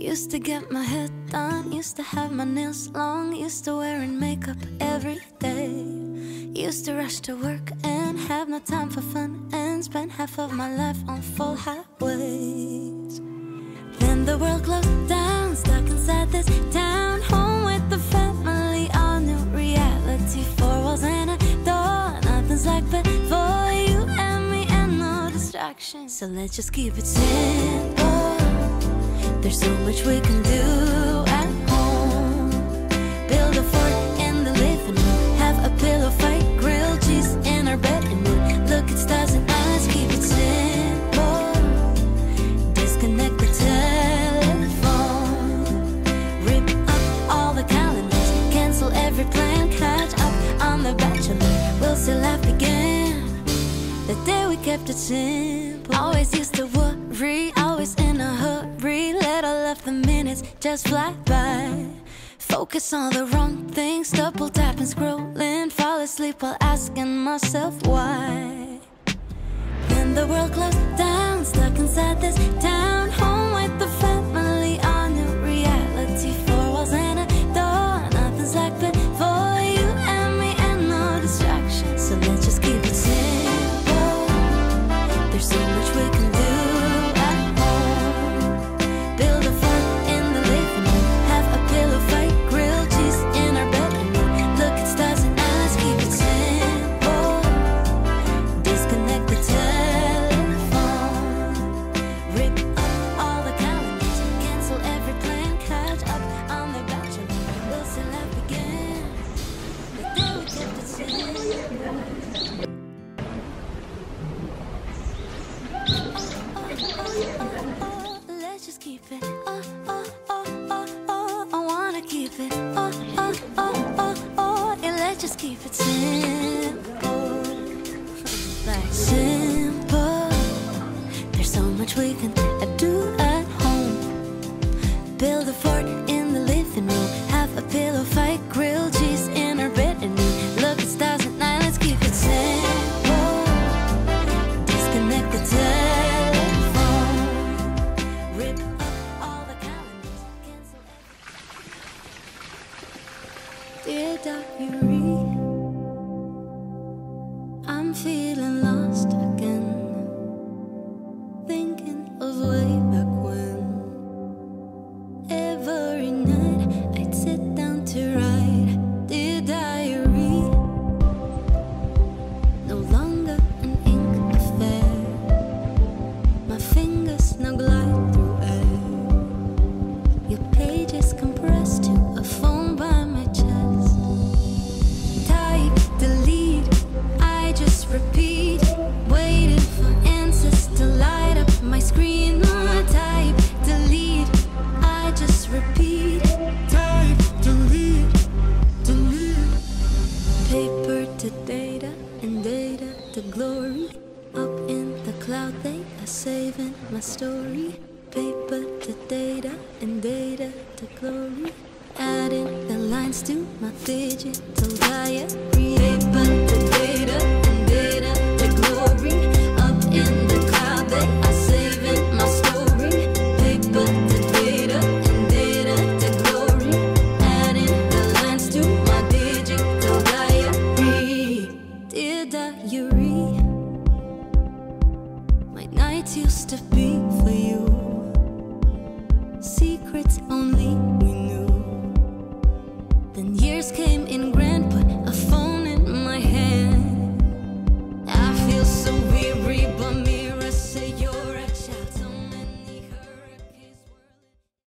Used to get my head done, used to have my nails long, used to wearing makeup every day. Used to rush to work and have no time for fun, and spend half of my life on full highways. Then the world closed down, stuck inside this town, home with the family, all new reality. Four walls and a door, nothing's like before, you and me and no distractions. So let's just keep it simple. There's so much we can do at home. Build a fort in the living room, have a pillow fight, grill cheese in our bed, and we'll look at stars and eyes. Keep it simple. Disconnect the telephone. Rip up all the calendars, cancel every plan, catch up on The Bachelor. We'll see life begin the day we kept it simple. Always used to worry, always in a hurry, let all of the minutes just fly by. Focus on the wrong things, double tap and scrolling, fall asleep while asking myself why. When the world closed down, stuck inside this town, home with the family, all new reality. Four walls and a door, nothing's like before, you and me and no distractions. So let's just keep it simple. There's so much we can do at home. Build a fort in the living room, have a pillow fight, grill cheese in our bed, and we'll look at stars and eyes. Keep it simple. Disconnect the telephone. Rip up all the calendars, cancel every plan, catch up on The Bachelor. We'll see life again the day we kept it simple. Let's just keep it. Oh, oh, oh, oh, oh. I wanna keep it. Oh, oh, oh, oh, oh. Yeah, let's just keep it simple. Like simple. There's so much we can do at home. Build a fort in the living room, have a pillow fight, grill cheese in our bed, and we look at stars at night. Let's keep it simple. Disconnect the time. Dear diary, I'm feeling lost again, thinking of way back when. Every night I'd sit down to write. Dear diary, no longer an ink affair, my fingers now glide through air. Your pages compressed to a phone by my chest. Repeat, waiting for answers to light up my screen. I type, delete, I just repeat. Type, delete, delete. Paper to data and data to glory. Up in the cloud they are saving my story. Paper to data and data to glory. Adding the lines to my digital diary. Paper to data. Only we knew. Then years came.